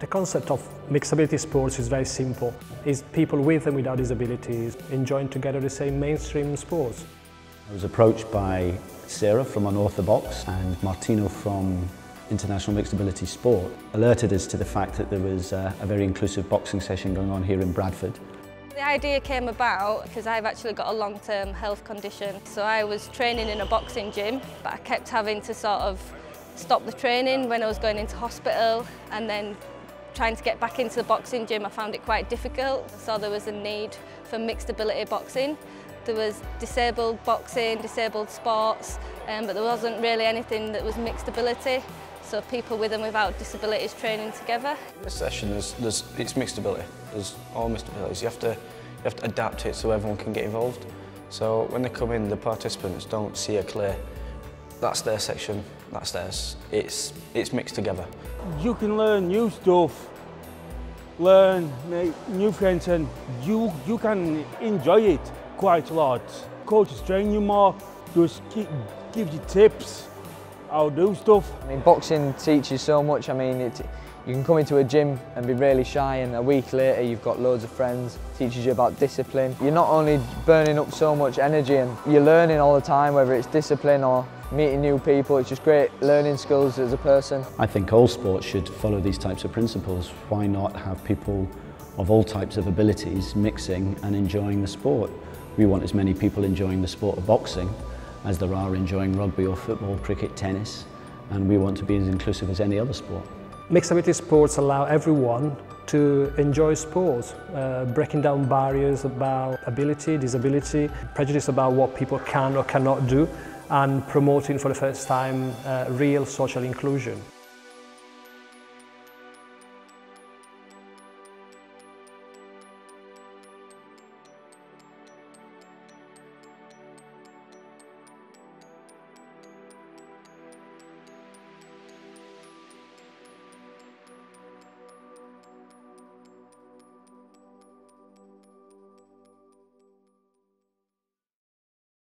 The concept of mixability sports is very simple. It's people with and without disabilities enjoying together the same mainstream sports. I was approached by Sarah from Unortho Box and Martino from International Mixed Ability Sports, alerted us to the fact that there was a very inclusive boxing session going on here in Bradford. The idea came about because I've actually got a long-term health condition, so I was training in a boxing gym, but I kept having to sort of stop the training when I was going into hospital, and then trying to get back into the boxing gym, I found it quite difficult. So there was a need for mixed ability boxing. There was disabled boxing, disabled sports, but there wasn't really anything that was mixed ability. So people with and without disabilities training together. In this session, it's mixed ability. There's all mixed abilities. You have to adapt it so everyone can get involved. So when they come in, the participants don't see a clear, that's their section, that's theirs. It's mixed together. You can learn new stuff, learn, make new friends, and you can enjoy it quite a lot. Coaches train you more, just give you tips, how to do stuff. I mean, boxing teaches so much. I mean, you can come into a gym and be really shy, and a week later you've got loads of friends. It teaches you about discipline. You're not only burning up so much energy, and you're learning all the time, whether it's discipline or meeting new people. It's just great learning skills as a person. I think all sports should follow these types of principles. Why not have people of all types of abilities mixing and enjoying the sport? We want as many people enjoying the sport of boxing as there are enjoying rugby or football, cricket, tennis, and we want to be as inclusive as any other sport. Mixed ability sports allow everyone to enjoy sports, breaking down barriers about ability, disability, prejudice about what people can or cannot do, and promoting for the first time real social inclusion.